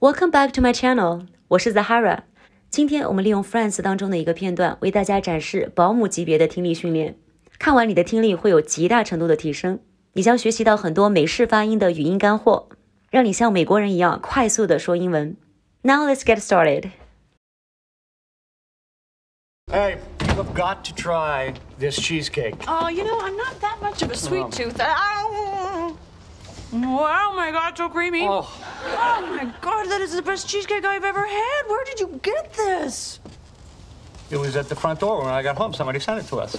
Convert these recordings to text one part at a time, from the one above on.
Welcome back to my channel， 我是 Zahara。今天我们利用 Friends 当中的一个片段，为大家展示保姆级别的听力训练。看完你的听力会有极大程度的提升，你将学习到很多美式发音的语音干货，让你像美国人一样快速的说英文。Now let's get started. Hey, you've got to try this cheesecake. Oh, you know, I'm not that much of a sweet tooth. Wow, my God, so creamy. Oh my God, that is the best cheesecake I've ever had. Where did you get this? It was at the front door when I got home. Somebody sent it to us.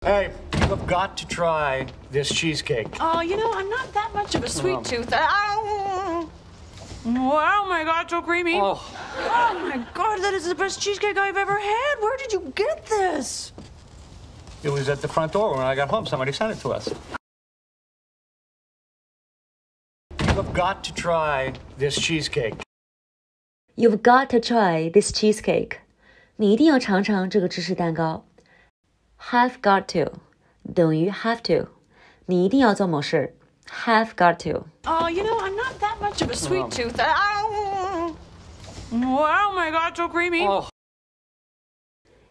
Hey, you've got to try this cheesecake. Oh, you know, I'm not that much of a sweet tooth. Wow, my God, so creamy. Oh my God, that is the best cheesecake I've ever had. Where did you get this? It was at the front door when I got home. Somebody sent it to us. You've got to try this cheesecake. You've got to try this cheesecake. 你一定要尝尝这个芝士蛋糕。Have got to 等于 have to， 你一定要做某事。Have got to. Oh, you know, I'm not that much of a sweet tooth. Wow, my God, so creamy.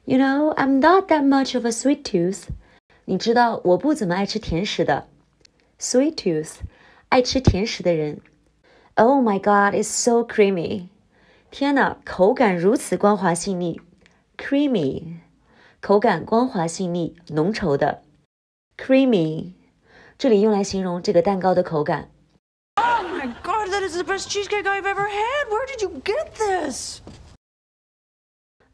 You know, I'm not that much of a sweet tooth. 你知道我不怎么爱吃甜食的。Sweet tooth， 爱吃甜食的人。Oh my God, it's so creamy. 天哪，口感如此光滑细腻。Creamy， 口感光滑细腻，浓稠的。Creamy， 这里用来形容这个蛋糕的口感。Oh my God, that is the best cheesecake I've ever had. Where did you get this?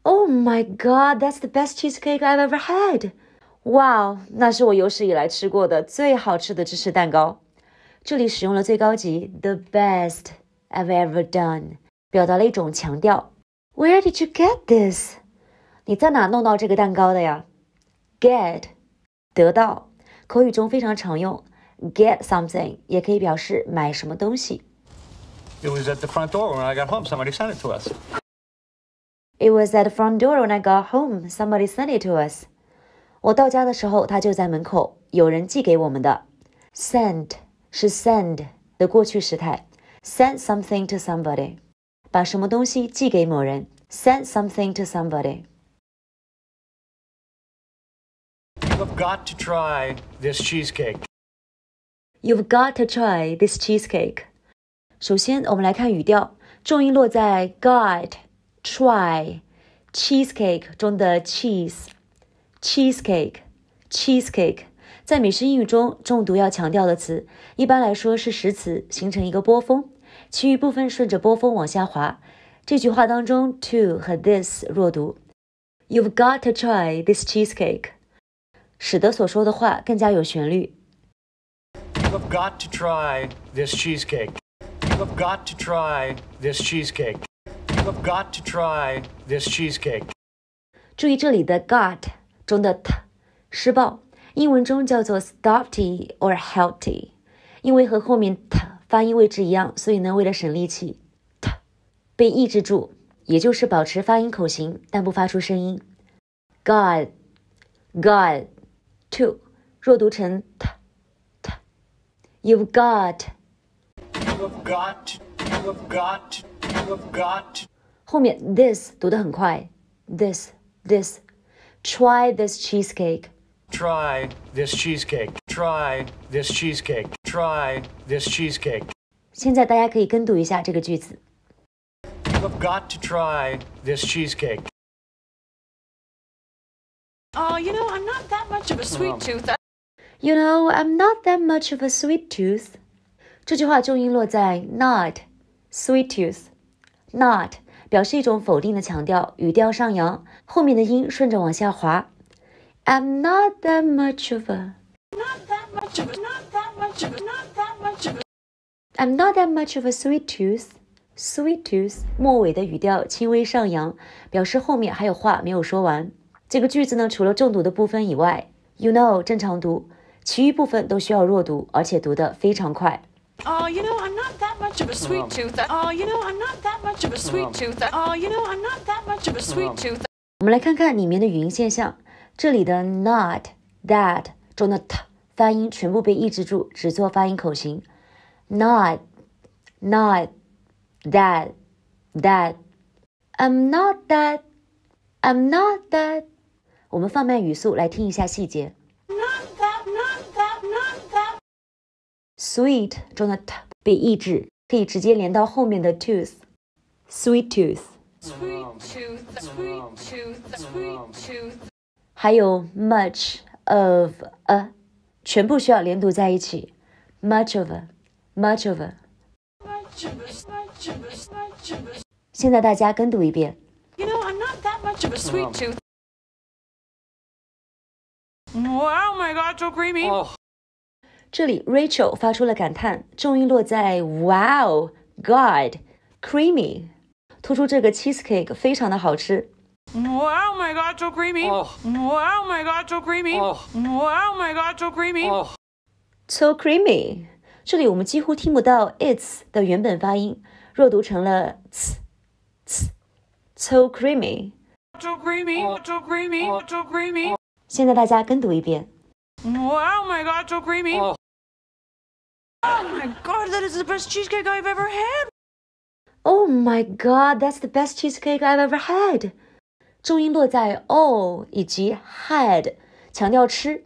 Oh my God, that's the best cheesecake I've ever had. Wow, 那是我有史以来吃过的最好吃的芝士蛋糕。这里使用了最高级 the best I've ever done， 表达了一种强调。Where did you get this? 你在哪弄到这个蛋糕的呀？ Get， 得到，口语中非常常用。Get something 也可以表示买什么东西。It was at the front door when I got home. Somebody sent it to us.It was at the front door when I got home. Somebody sent it to us. 我到家的时候，它就在门口，有人寄给我们的。Sent 是 send 的过去时态。Send something to somebody， 把什么东西寄给某人。Send something to somebody. You've got to try this cheesecake. You've got to try this cheesecake. 首先，我们来看语调，重音落在 got。Try cheesecake 中的 cheese cheesecake cheesecake 在美式英语中重读要强调的词，一般来说是实词形成一个波峰，其余部分顺着波峰往下滑。这句话当中 to 和 this 弱读。You've got to try this cheesecake， 使得所说的话更加有旋律。You've got to try this cheesecake. You've got to try this cheesecake.You've got to try this cheesecake. 注意这里的 got 中的 t 失爆，英文中叫做 stopty or healthy， 因为和后面 t 发音位置一样，所以呢，为了省力气 ，t 被抑制住，也就是保持发音口型，但不发出声音。Got to 弱读成 t t。You've got. You've got. You've got.You've got 后面 this 读得很快 this try this cheesecake try this cheesecake try this cheesecake try this cheesecake 现在大家可以跟读一下这个句子 You've got to try this cheesecake. Oh, you know, I'm not that much of a sweet tooth. You know, I'm not that much of a sweet tooth. 这句话重音落在 not sweet tooth。Not 表示一种否定的强调，语调上扬，后面的音顺着往下滑。I'm not that much of a. Not that much of a. Not that much of a. Not that much of a. I'm not that much of a sweet tooth. Sweet tooth 末尾的语调轻微上扬，表示后面还有话没有说完。这个句子呢，除了重读的部分以外 ，you know 正常读，其余部分都需要弱读，而且读得非常快。Oh, you know, I'm not that much of a sweet tooth. Oh, you know, I'm not that much of a sweet tooth. Oh, you know, I'm not that much of a sweet tooth. 我们来看看里面的语音现象。这里的 not that 中的 t 发音全部被抑制住，只做发音口型。not that I'm not that 我们放慢语速来听一下细节。 Not that sweet 中的 t 被抑制，可以直接连到后面的 tooth。 Sweet tooth 还有 much of a 全部需要连读在一起。Much of a现在大家跟读一遍。I'm not that much of a sweet tooth. Wow, my God, so creamy. 这里 Rachel 发出了感叹，重音落在 Wow, God, creamy， 突出这个 cheesecake 非常的好吃。Wow, my God, so creamy. Wow, my God, so creamy. Wow, my God, so creamy. So creamy. 这里我们几乎听不到 it's 的原本发音，弱读成了 ts。So creamy. So creamy. 现在大家跟读一遍。Wow, my God, so creamy. Oh my God, that is the best cheesecake I've ever had. Oh my God, that's the best cheesecake I've ever had. 重音落在 oh 以及 had， 强调吃。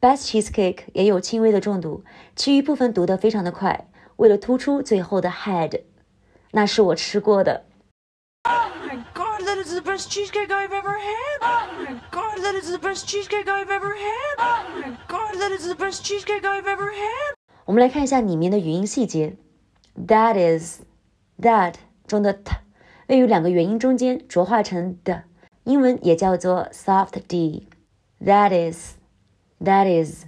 Best cheesecake 也有轻微的重读，其余部分读得非常的快，为了突出最后的 had。那是我吃过的。That is the best cheesecake I've ever had. Oh my God, that is the best cheesecake I've ever had. Oh my God, that is the best cheesecake I've ever had. 我们来看一下里面的语音细节。That is, that 中的 t 位于两个元音中间，浊化成 d， 英文也叫做 soft d。That is,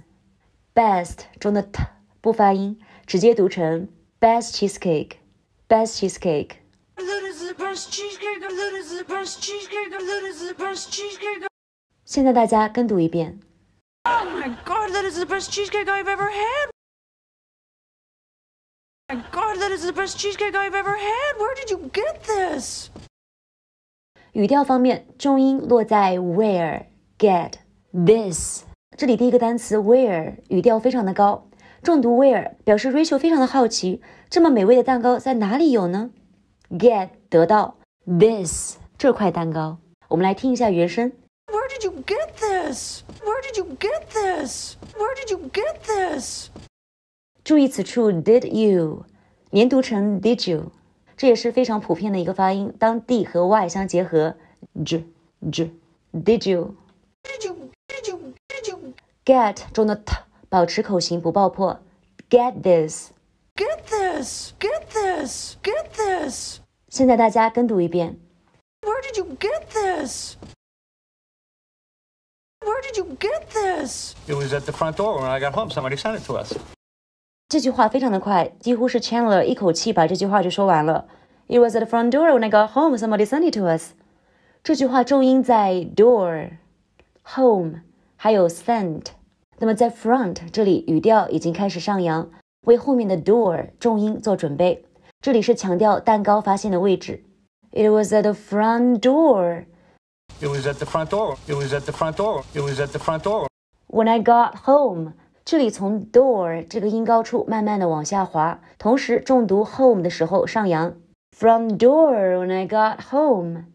best 中的 t 不发音，直接读成 best cheesecake。That is the best cheesecake. 现在大家跟读一遍。Oh my God, that is the best cheesecake I've ever had. Oh my God, that is the best cheesecake I've ever had. Where did you get this? 语调方面，重音落在 where get this。这里第一个单词 where 语调非常的高，重读 where 表示 Rachel 非常的好奇，这么美味的蛋糕在哪里有呢？Get 得到 this 这块蛋糕，我们来听一下原声。Where did you get this? Where did you get this? Where did you get this? 注意此处 did you 连读成 did you， 这也是非常普遍的一个发音。当 d 和 y 相结合 ，j did you get 中的 t 保持口型不爆破 ，get this。Get this. 现在大家跟读一遍。Where did you get this? Where did you get this? It was at the front door when I got home. Somebody sent it to us. 这句话非常的快，几乎是 Chandler 一口气把这句话就说完了。It was at the front door when I got home. Somebody sent it to us. 这句话重音在 door、home 还有 sent。那么在 front 这里语调已经开始上扬。为后面的 door 重音做准备，这里是强调蛋糕发现的位置。It was at the front door. It was at the front door. It was at the front door. It was at the front door. When I got home， 这里从 door 这个音高处慢慢的往下滑，同时重读 home 的时候上扬。From door when I got home.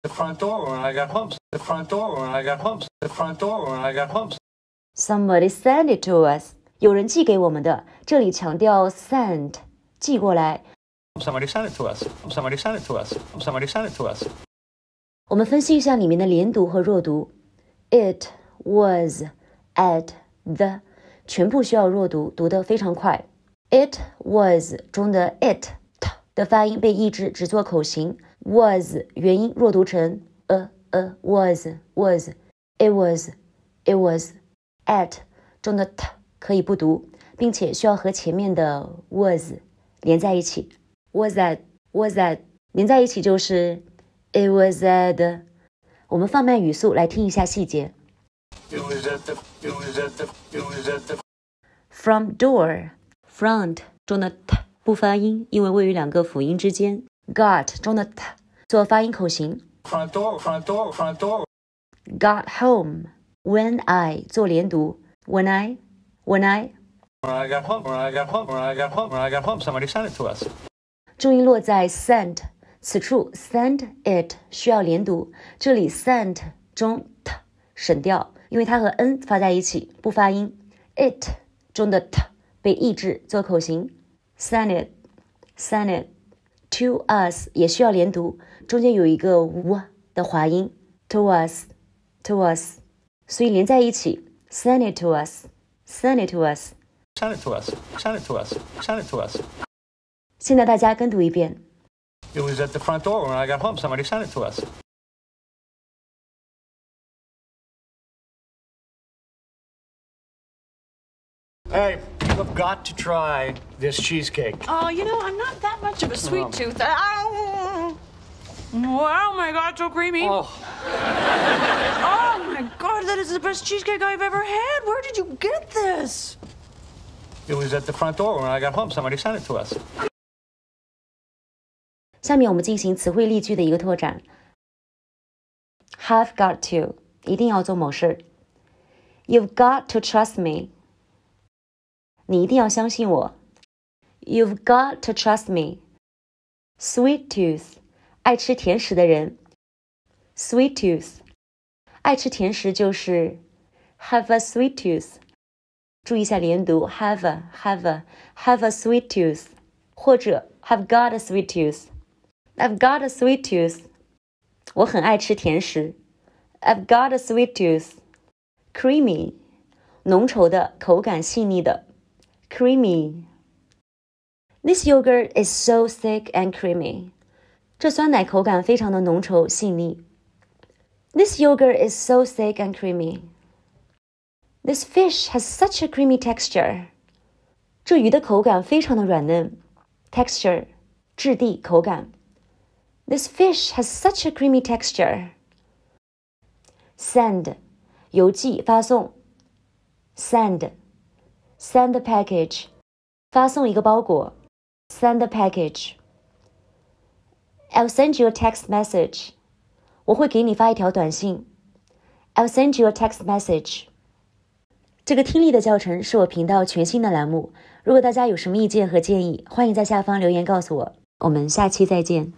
The front door when I got home. The front door when I got home. The front door when I got home. Somebody sent it to us. 有人寄给我们的，这里强调 sent 寄过来。Somebody sent it to us. Somebody sent it to us. Somebody sent it to us. 我们分析一下里面的连读和弱读。It was at the 全部需要弱读，读得非常快。It was 中的 it 的发音被抑制，只做口型。Was 元音弱读成 was it was at 中的 t。可以不读，并且需要和前面的 was 连在一起。Was at 连在一起就是 it was at。我们放慢语速来听一下细节。It was at the From door front 中的 t 不发音，因为位于两个辅音之间。Got 中的 t 做发音口型。Front door Got home when I 做连读。When I When I got home, somebody sent it to us. 终于落在 sent 此处 ，send it 需要连读，这里 sent 中 t 省掉，因为它和 n 发在一起，不发音。it 中的 t 被抑制，做口型。send it to us 也需要连读，中间有一个 w 的滑音 ，to us， 所以连在一起 ，send it to us，send it to us。Send it to us. Send it to us. Send it to us. 现在大家跟读一遍。It was at the front door when I got home. Somebody sent it to us. Hey, you've got to try this cheesecake. Oh, you know, I'm not that much of a sweet tooth. Oh, wow, my God, so creamy. Oh. Oh, my God, that is the best cheesecake I've ever had. Where did you get this?It was at the front door when I got home. Somebody sent it to us. 下面我们进行词汇例句的一个拓展。Have got to 一定要做某事。You've got to trust me. 你一定要相信我。You've got to trust me. Sweet tooth 爱吃甜食的人。Sweet tooth 爱吃甜食就是 have a sweet tooth.注意一下连读 have a sweet tooth 或者 have got a sweet tooth. I've got a sweet tooth. 我很爱吃甜食。I've got a sweet tooth. Creamy 浓稠的，口感细腻的。Creamy. This yogurt is so thick and creamy. 这酸奶口感非常的浓稠细腻。This yogurt is so thick and creamy.This fish has such a creamy texture. 这鱼的口感非常的软嫩 ，texture 质地口感。This fish has such a creamy texture. Send 邮寄发送 ，send a package 发送一个包裹 ，send a package. I'll send you a text message. 我会给你发一条短信 ，I'll send you a text message.这个听力的教程是我频道全新的栏目，如果大家有什么意见和建议，欢迎在下方留言告诉我。我们下期再见。